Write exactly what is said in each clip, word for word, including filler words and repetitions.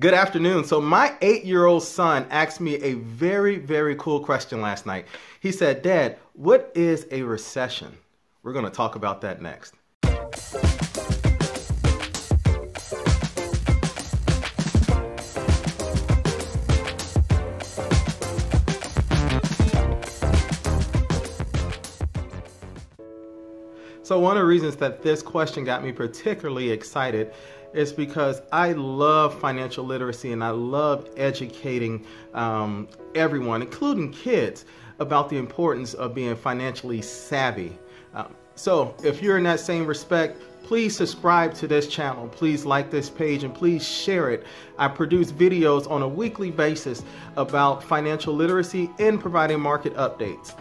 Good afternoon. So my eight-year-old son asked me a very, very cool question last night. He said, "Dad, what is a recession?" We're going to talk about that next. So one of the reasons that this question got me particularly excited is because I love financial literacy and I love educating um, everyone, including kids, about the importance of being financially savvy. Um, so if you're in that same respect, please subscribe to this channel, please like this page, and please share it. I produce videos on a weekly basis about financial literacy and providing market updates.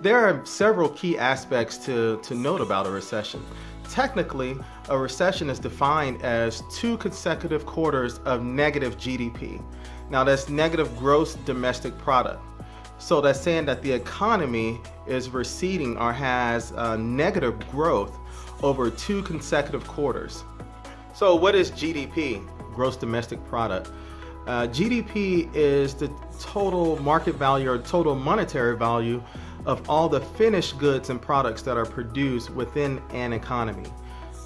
There are several key aspects to, to note about a recession. Technically, a recession is defined as two consecutive quarters of negative G D P. Now that's negative gross domestic product. So that's saying that the economy is receding or has uh, negative growth over two consecutive quarters. So what is G D P? Gross domestic product. Uh, G D P is the total market value or total monetary value of all the finished goods and products that are produced within an economy.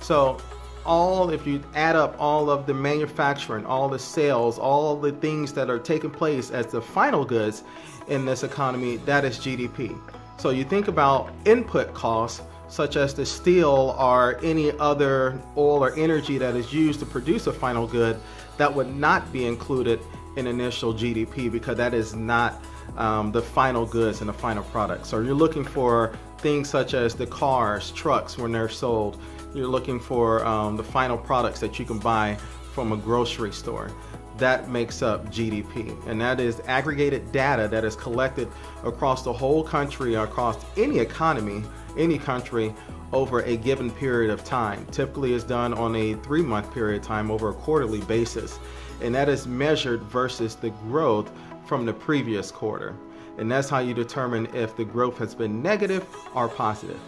So all, if you add up all of the manufacturing, all the sales, all the things that are taking place as the final goods in this economy, that is G D P. So you think about input costs, such as the steel or any other oil or energy that is used to produce a final good, that would not be included in initial G D P because that is not Um, the final goods and the final products. So you're looking for things such as the cars, trucks when they're sold. You're looking for um, the final products that you can buy from a grocery store. That makes up G D P, and that is aggregated data that is collected across the whole country, or across any economy, any country, over a given period of time. Typically it's done on a three-month period of time over a quarterly basis, and that is measured versus the growth from the previous quarter, and that's how you determine if the growth has been negative or positive.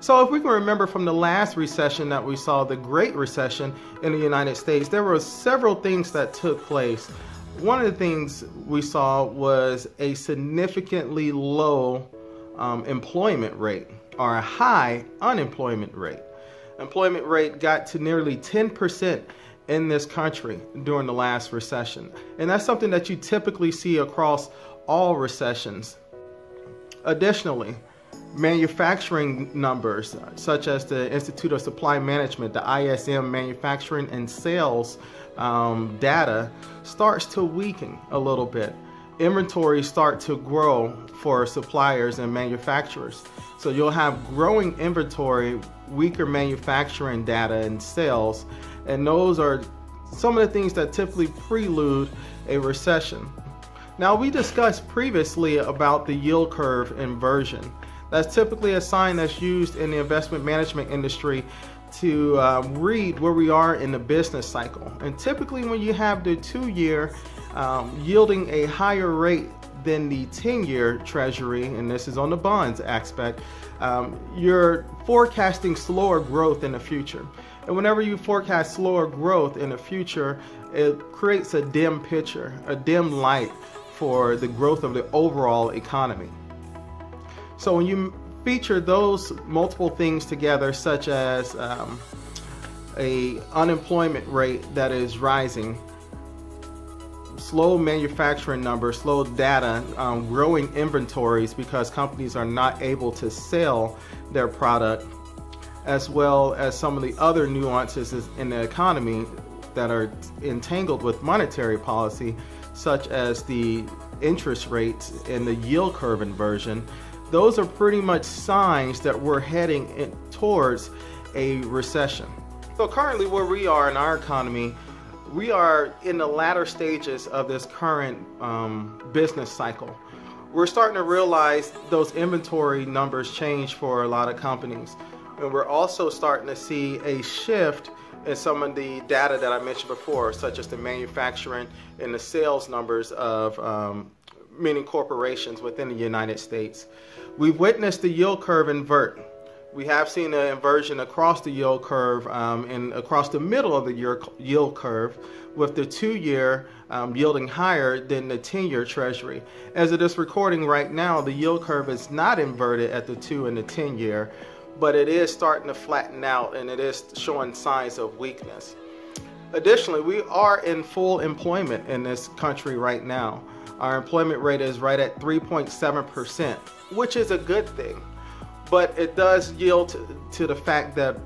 So if we can remember from the last recession that we saw, the Great Recession in the United States, there were several things that took place. One of the things we saw was a significantly low um, employment rate, or a high unemployment rate. Employment rate got to nearly ten percent in this country during the last recession, and that's something that you typically see across all recessions. Additionally, manufacturing numbers such as the Institute of Supply Management, the I S M manufacturing and sales um, data starts to weaken a little bit. Inventories start to grow for suppliers and manufacturers, so you'll have growing inventory, weaker manufacturing data and sales, and those are some of the things that typically prelude a recession. Now, we discussed previously about the yield curve inversion. That's typically a sign that's used in the investment management industry to uh, read where we are in the business cycle. And typically when you have the two-year um, yielding a higher rate than the ten-year treasury, and this is on the bonds aspect, um, you're forecasting slower growth in the future. And whenever you forecast slower growth in the future, it creates a dim picture, a dim light for the growth of the overall economy. So when you feature those multiple things together, such as um, a unemployment rate that is rising, slow manufacturing numbers, slow data, um, growing inventories because companies are not able to sell their product, as well as some of the other nuances in the economy that are entangled with monetary policy, such as the interest rates and the yield curve inversion. Those are pretty much signs that we're heading in towards a recession. So currently where we are in our economy, we are in the latter stages of this current um, business cycle. We're starting to realize those inventory numbers change for a lot of companies. And we're also starting to see a shift in some of the data that I mentioned before, such as the manufacturing and the sales numbers of um, many corporations within the United States. We've witnessed the yield curve invert. we have seen an inversion across the yield curve um, and across the middle of the year yield curve, with the two-year um, yielding higher than the ten-year Treasury. As of this recording right now, the yield curve is not inverted at the two and the ten-year, but it is starting to flatten out and it is showing signs of weakness. Additionally, we are in full employment in this country right now. Our employment rate is right at three point seven percent, which is a good thing, but it does yield to the fact that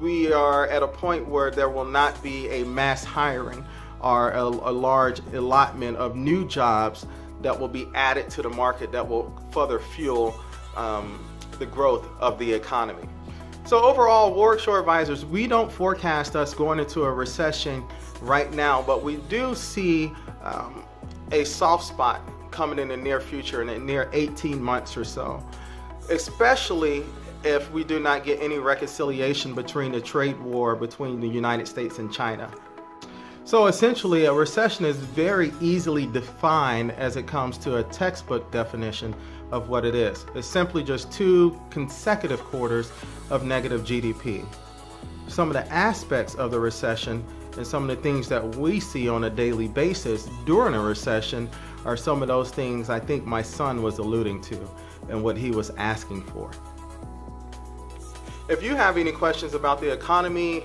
we are at a point where there will not be a mass hiring or a, a large allotment of new jobs that will be added to the market that will further fuel um, the growth of the economy. So overall, Warwick Shore Advisors, we don't forecast us going into a recession right now, but we do see um, a soft spot coming in the near future, in the near eighteen months or so, especially if we do not get any reconciliation between the trade war between the United States and China. So essentially, a recession is very easily defined as it comes to a textbook definition of what it is. It's simply just two consecutive quarters of negative G D P. Some of the aspects of the recession and some of the things that we see on a daily basis during a recession are some of those things I think my son was alluding to and what he was asking for. If you have any questions about the economy,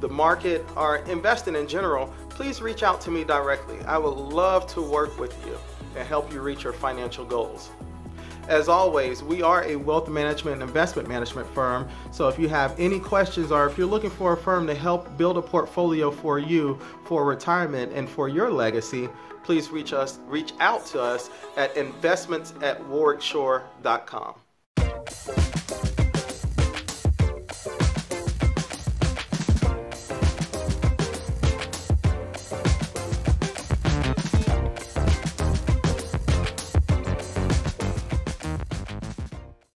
the market, or investing in general, please reach out to me directly. I would love to work with you and help you reach your financial goals. As always, we are a wealth management and investment management firm, so if you have any questions or if you're looking for a firm to help build a portfolio for you for retirement and for your legacy, please reach us, reach out to us at investments at warwick shore dot com.